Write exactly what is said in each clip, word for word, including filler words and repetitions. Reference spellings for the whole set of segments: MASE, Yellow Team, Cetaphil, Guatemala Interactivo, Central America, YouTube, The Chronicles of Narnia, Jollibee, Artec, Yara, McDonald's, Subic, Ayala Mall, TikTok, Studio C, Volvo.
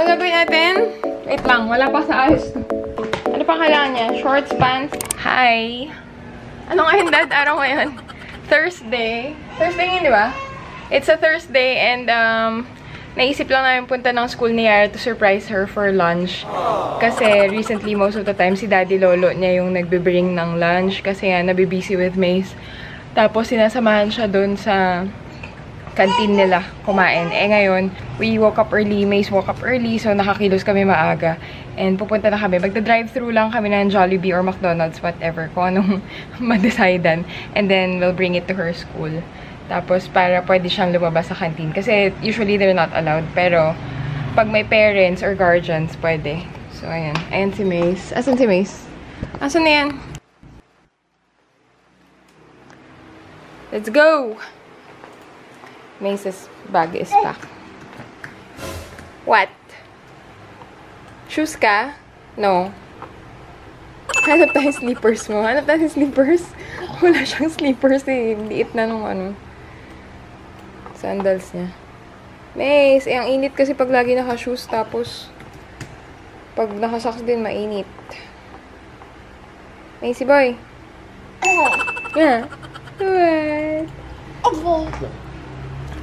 Ano gagawin natin? Wait lang, wala pa sa ayos. Ano pang kailangan niya? Shorts, pants. Hi! Ano ngayon, Dad? Araw ngayon? Thursday. Thursday ngayon, di ba? It's a Thursday and um, naisip lang namin punta ng school ni Yara to surprise her for lunch. Kasi recently, most of the time, si Daddy Lolo niya yung nagbe-bring ng lunch. Kasi nga, nabibusy with Maze. Tapos, sinasamahan siya dun sa canteen nila kumain. Eh ngayon, we woke up early, Maze woke up early, so nakakilos kami maaga. And pupunta na kami. Magda-drive-through lang kami ng Jollibee or McDonald's, whatever, kung anong madesidan. And then, we'll bring it to her school. Tapos, para pwede siyang lumabas sa canteen. Kasi, usually, they're not allowed. Pero, pag may parents or guardians, pwede. So, ayan. Ayan si Maze. Asan si Maze? Asan na yan? Let's go! Maze's bag is packed. What? Shoes ka? No. Hanap tayo slippers mo. Hanap tayo slippers. Wala siyang slippers eh. Liit na nung ano. Sandals niya. Maze, eh, ang init kasi pag lagi naka-shoes tapos pag naka-socks din, mainit. Maze boy. Yeah. What?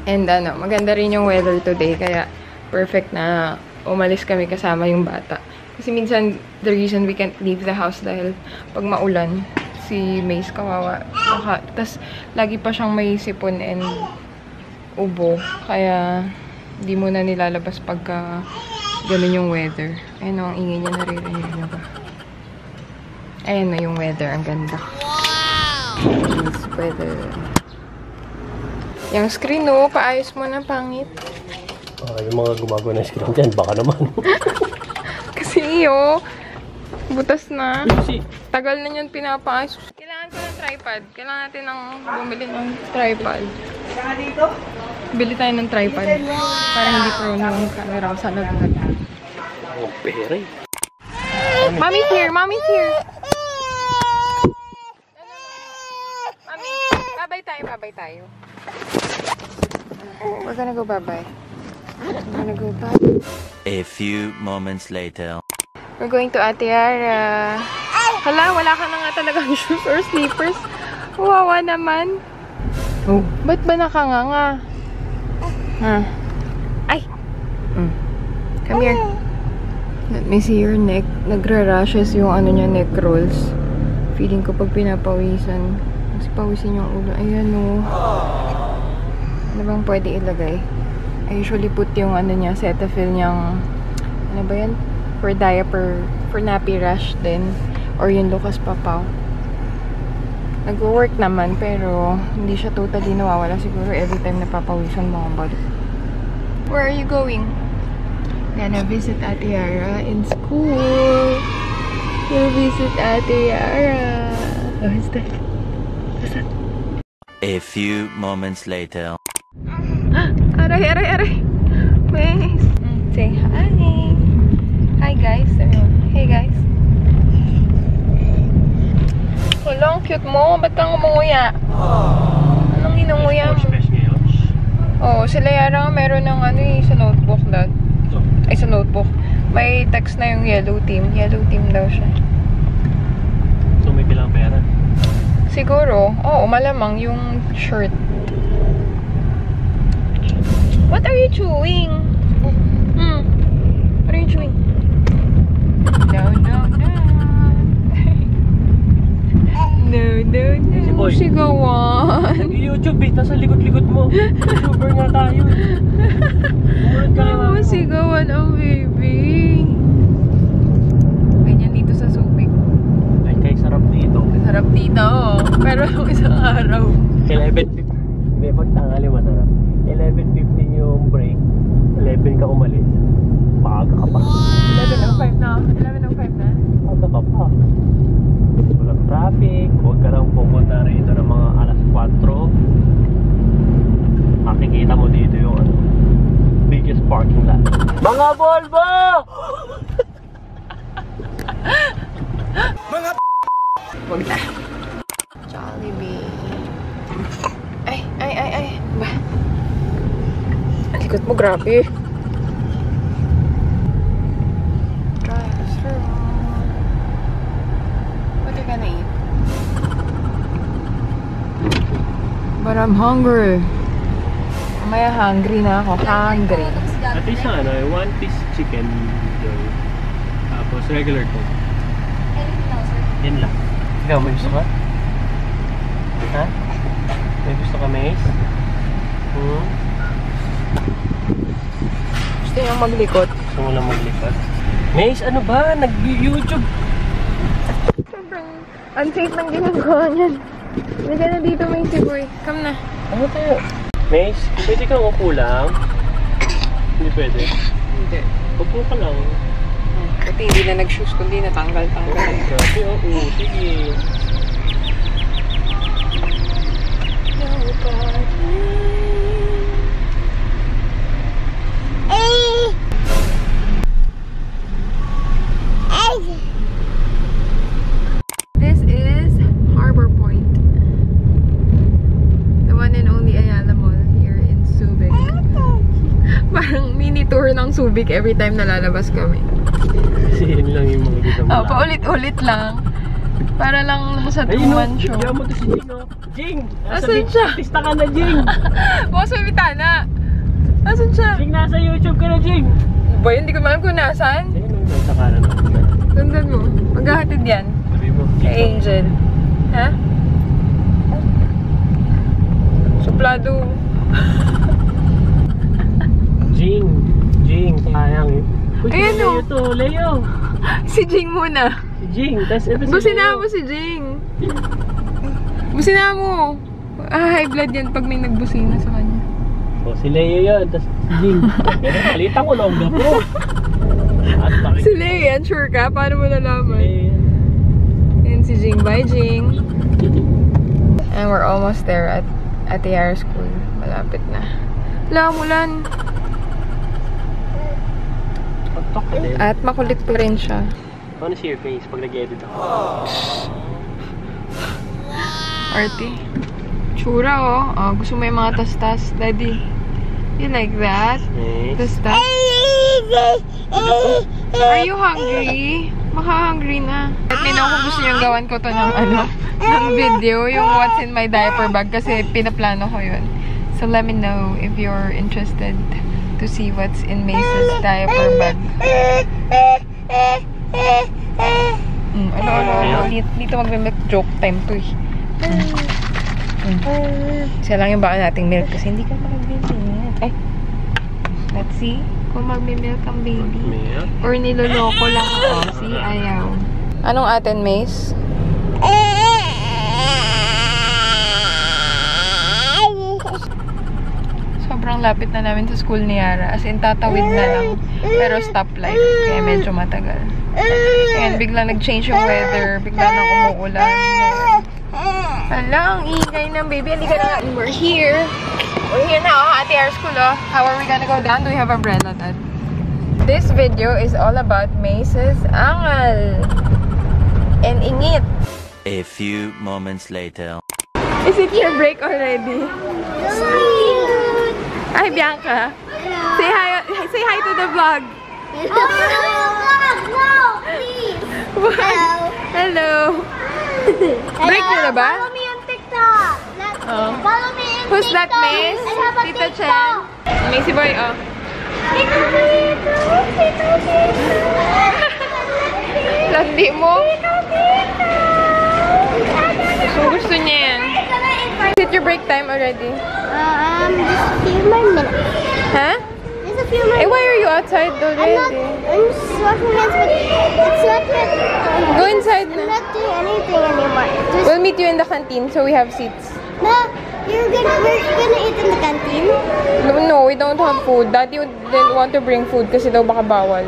And ano, maganda rin yung weather today kaya perfect na umalis kami kasama yung bata. Kasi minsan, the reason we can't leave the house dahil pag maulan, si Maze kawawa. Tapos, lagi pa siyang may sipon and ubo. Kaya, di mo na nilalabas pagka ganun yung weather. Ayun o, ang ingay niya, naririnig niyo ba? Ayun na yung weather, ang ganda. Wow! It's weather. Yung screen o, paayos mo na, pangit. Uh, yung mga gumagawa ng screen dyan, baka naman. Kasi iyo, butas na. Tagal na yun pinapaayos. Kailangan ko ng tripod. Kailangan natin ng bumili ng tripod. Kailangan dito? Bili tayo ng tripod. Para hindi prone yung camera ko sa lagat. Oh, pere. Mommy's here! Mommy's here! Mommy, babay tayo, babay tayo. We're gonna go bye-bye. I'm gonna go back. A few moments later. We're going to Ate Yara. Hala, wala ka na nga talagang shoes or slippers. Wawa naman. Oh. Ba't ba nakanganga? Huh. Ay! Mm. Come here. Let me see your neck. Nagra-rashes yung ano niya, neck rolls. Feeling ko pag pinapawisan. Kasi pawisin yung ulo. Ayan o. Oh. Ano bang pwede ilagay? I usually put yung ano niya, Cetaphil niyang, ano ba yan? For diaper, for nappy rash din. Or yung Lucas Papaw. Nag-work naman, pero hindi siya totally nawawala. Siguro every time napapawisan mo ang body. Where are you going? Gonna visit Ate Yara in school. We'll visit Ate Yara. Oh, is that? Is that? A few moments later. Aray, aray, aray. Wait. Say hi. Hi, guys. Hey, guys. Kulong, cute mo. Ba't kang umunguya? Anong inunguya mo? Oo, sila Yara meron ng ano eh, sa notebook daw. Ay, sa notebook. May text na yung Yellow Team. Yellow Team daw siya. So, may bilang pera? Siguro. Oo, malamang yung shirt. What are you chewing? Mm. What are you chewing? No, no, no. No, no, no. Sigawan. YouTube eh. Tapos likod-likod mo. YouTuber nga tayo. No, sigawan ang baby. Ganyan dito sa subig. Ay, kay sarap dito. Sarap dito. Pero isang araw. eleven fifty. May pagtangali masarap. eleven fifteen yung break. eleven ka umalis. Maaga ka pa. eleven oh five na. eleven oh five na. Maaga ka pa. Walang traffic. Huwag ka lang pumunta rito ng mga alas kuwatro. Makikita mo dito yung ano, biggest parking lot. Mga Volvo! Mga huwag na. Jollibee. Ay, ay, ay, ay. Ba? Ikot mo, grabe. But I'm hungry. I'm hungry now. Hungry. At least ano, one piece chicken noodle. Tapos regular coke. Anything else? Yan lang. Ikaw, may gusto ka? Ha? May gusto ka, Mace? Hmm? Gusto niyang maglikot. Gusto mo lang maglikot? Mace, ano ba? Nag-YouTube. Sobrang unsafe ng ginagawa niyan. Nandiyan na dito, Mace boy. Come na. Ano tayo? Mace, pwede kang ukulang? Hindi pwede? Hindi. Upo ka lang. Hmm. Pati hindi na nag-shoes, kundi natanggal-tanggal. Oo, grabe. Oo, sige. This is Harbor Point. The one and only Ayala Mall here in Subic. Parang mini tour ng Subic every time nalalabas kami. Kasi yun lang yung mga kita mo. Oh, paulit-ulit lang. Para lang sa two-man show. Ayun, bigyan mo to si Jing, oh. Jing! Asan siya? Artista ka na, Jing! Bukas may bitana! Asan siya? Jing, nasa YouTube ka na, Jing! Boy, hindi ko alam kung nasaan. Ayun, nasa kanan ako. Tundan mo. Maghahatid yan. Sabi mo, Jing. Angel. Ha? Suplado. Jing. Jing, sayang eh. Uy, si Leo to. Leo! Si Jing muna. Jing, tas ito si Leo. Businahan mo si Jing. Businahan mo. Ah, high blood yan pag may nagbusina sa kanya. O, si Leo yun, tas si Jing. Pero kalita ko lang na po. Si Leo yan, sure ka? Paano mo nalaman? And si Jing. Bye, Jing. And we're almost there at at the Yara School. Malapit na. Lamulan. At makulit pa rin siya. I want to see your face pag nag-edit ako. Arty. Tsura, oh. Oh, gusto mo yung mga tastas, Daddy. You like that? Tastas? Are you hungry? Makahungry na. At nina ko gusto niyang gawan ko to ng, ano, ng video, yung what's in my diaper bag, kasi pinaplano ko yun. So let me know if you're interested to see what's in Mace's diaper bag. Mm, ano, ano, ano. Dito, dito magme-milk joke time to eh. Mm. Siya lang yung baka nating milk kasi hindi ka magme-milk. Ay, let's see kung magme-milk ang baby. Or niloloko lang ako. See, ayaw. Anong atin, Mace? Sobrang lapit na namin sa school ni Yara. As in, tatawid na lang. Pero stoplight. Kaya medyo matagal. And biglang nag-change yung weather. Biglang nang umuulan. Hala, ang ingay ng baby. Halika na nga. We're here. We're here now at the Yara School. Oh. How are we gonna go down? Do we have umbrella, Dad? This video is all about Mace's angal. And ingit. A few moments later. Is it your break already? Hi, Bianca. Hello. Say hi, say hi to the vlog. Hello. No, please. What? Hello. Hello. Break mo na ba? Follow me on TikTok. Oh. Follow me on Who's TikTok. Who's that, Mace? Tita Chen. Macy boy, oh. Tito, tito, tito, tito. Landi mo. Tito, tito. Kung gusto niya yan. Is it your break time already? Um, just a few more minutes. Huh? Just a few more minutes. Hey, why are you outside already? I'm just washing my hands, but it's not yet. Go inside. I'm not doing anything anymore. Just we'll meet you in the canteen so we have seats. No, you're gonna, we're gonna eat in the canteen? No, no, we don't have food. Daddy didn't want to bring food kasi daw baka bawal.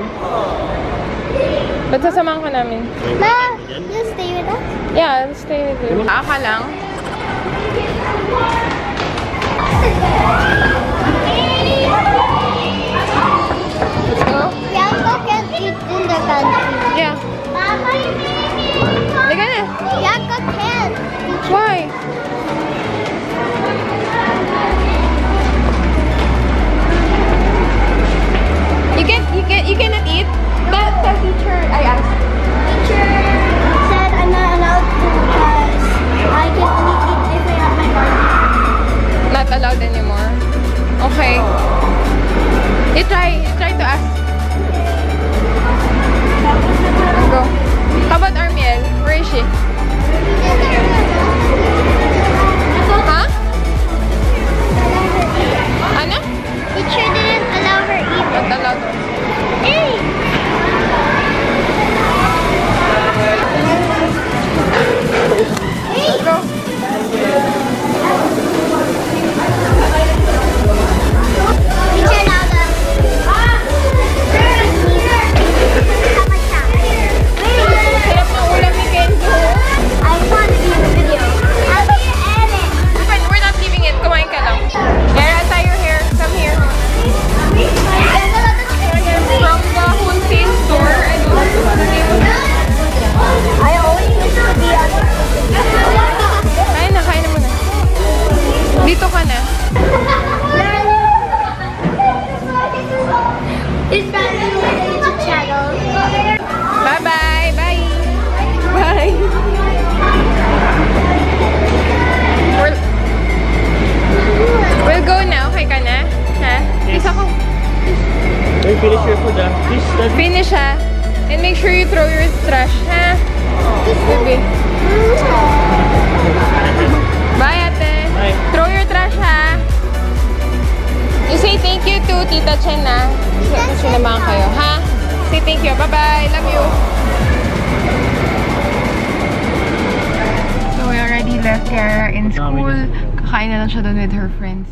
Ba't sasamahan ka namin? Ma, you'll stay with us? Yeah, I'll stay with you. Aka lang. Let's go. Yaka can eat in the country. Yeah. Mama, you can. Yaka can. Why? You can you can you cannot eat? That the teacher I asked. Teacher said I'm not allowed to because I can only eat if I have my mom. You try, you try to ask. Go. How about Armiel? Where is she? Huh? Ano? The teacher didn't allow her either. Not allowed her. Hey! Hey! Let's go. Finish your food, ah. Please, that's finish, ah. And make sure you throw your trash, ah. Baby. Bye, ate. Bye. Throw your trash, ah. You say thank you to Tita Chen, ah. Tita Chen naman kayo, ha? Say thank you. Bye-bye. Love you. So, we already left Yara in school. Kakain na lang siya doon with her friends.